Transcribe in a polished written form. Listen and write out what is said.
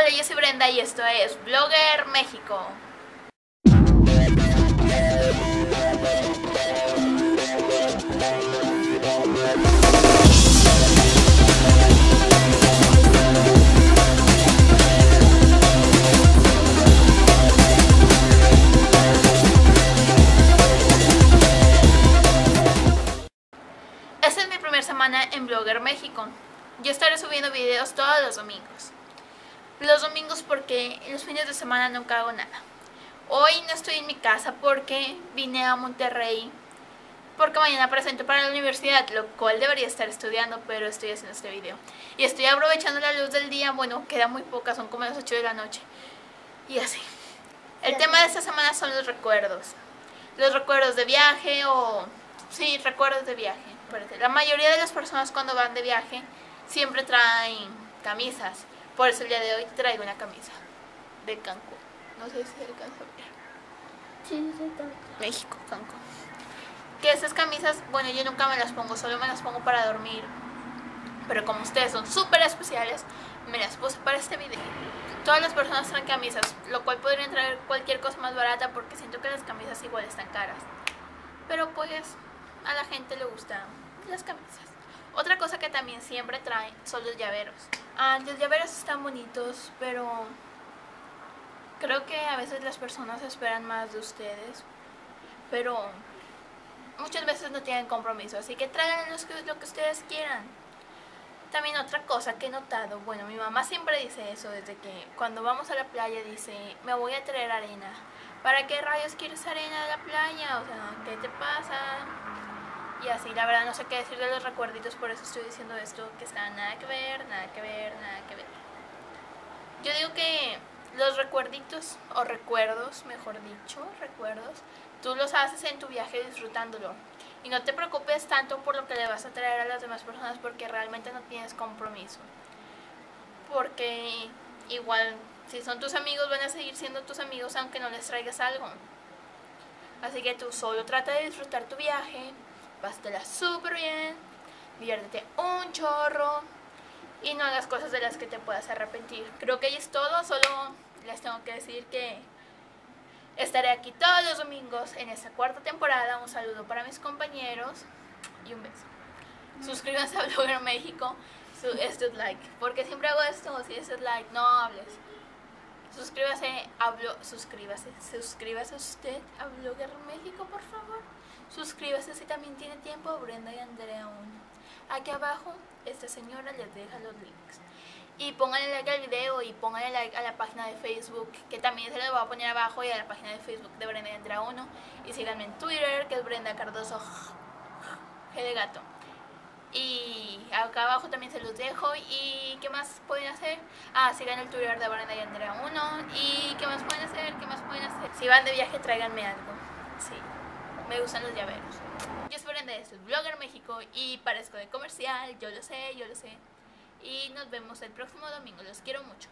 Hola, yo soy Brenda y esto es Vlogger México. Esta es mi primera semana en Vlogger México. Yo estaré subiendo videos todos los domingos. Los domingos porque los fines de semana nunca hago nada. Hoy no estoy en mi casa porque vine a Monterrey, porque mañana presento para la universidad, lo cual debería estar estudiando, pero estoy haciendo este video. Y estoy aprovechando la luz del día, bueno, queda muy poca, son como las 8 de la noche. Y así. El tema de esta semana son los recuerdos. Los recuerdos de viaje o... sí, recuerdos de viaje. La mayoría de las personas cuando van de viaje siempre traen camisas. Por eso el día de hoy traigo una camisa de Cancún. No sé si alcanza a ver. Sí, sí, sí. México, Cancún. Que esas camisas, bueno, yo nunca me las pongo, solo me las pongo para dormir. Pero como ustedes son súper especiales, me las puse para este video. Todas las personas traen camisas, lo cual podrían traer cualquier cosa más barata porque siento que las camisas igual están caras. Pero pues a la gente le gustan las camisas. Otra cosa que también siempre traen son los llaveros. Ah, los llaveros están bonitos, pero creo que a veces las personas esperan más de ustedes. Pero muchas veces no tienen compromiso, así que traigan lo que ustedes quieran. También otra cosa que he notado, bueno, mi mamá siempre dice eso desde que cuando vamos a la playa dice, me voy a traer arena. ¿Para qué rayos quieres arena de la playa? O sea, ¿qué te pasa? Y así, la verdad no sé qué decir de los recuerditos, por eso estoy diciendo esto, que está nada que ver, nada que ver, nada que ver. Yo digo que los recuerditos, o recuerdos, mejor dicho, recuerdos, tú los haces en tu viaje disfrutándolo. Y no te preocupes tanto por lo que le vas a traer a las demás personas porque realmente no tienes compromiso. Porque igual, si son tus amigos, van a seguir siendo tus amigos aunque no les traigas algo. Así que tú solo trata de disfrutar tu viaje. Pásatela súper bien, diviértete un chorro y no hagas cosas de las que te puedas arrepentir. Creo que ahí es todo, solo les tengo que decir que estaré aquí todos los domingos en esta cuarta temporada. Un saludo para mis compañeros y un beso. Suscríbanse a Vlogger México, este like, porque siempre hago esto, si es like, no hables. Suscríbase usted a Vlogger México, por favor. Suscríbase si también tiene tiempo a Brenda y Andrea 1. Aquí abajo, esta señora les deja los links. Y pónganle like al video y pónganle like a la página de Facebook, que también se les va a poner abajo, y a la página de Facebook de Brenda y Andrea 1. Y síganme en Twitter, que es Brenda Cardoso, G de gato. Y acá abajo también se los dejo. ¿Y qué más pueden hacer? Ah, sigan el Tutorial de Brenda y Andrea 1. ¿Y qué más pueden hacer? ¿Qué más pueden hacer? Si van de viaje, tráiganme algo. Sí, me gustan los llaveros. Yo soy Brenda, soy Vlogger México y parezco de comercial, yo lo sé, yo lo sé. Y nos vemos el próximo domingo, los quiero mucho.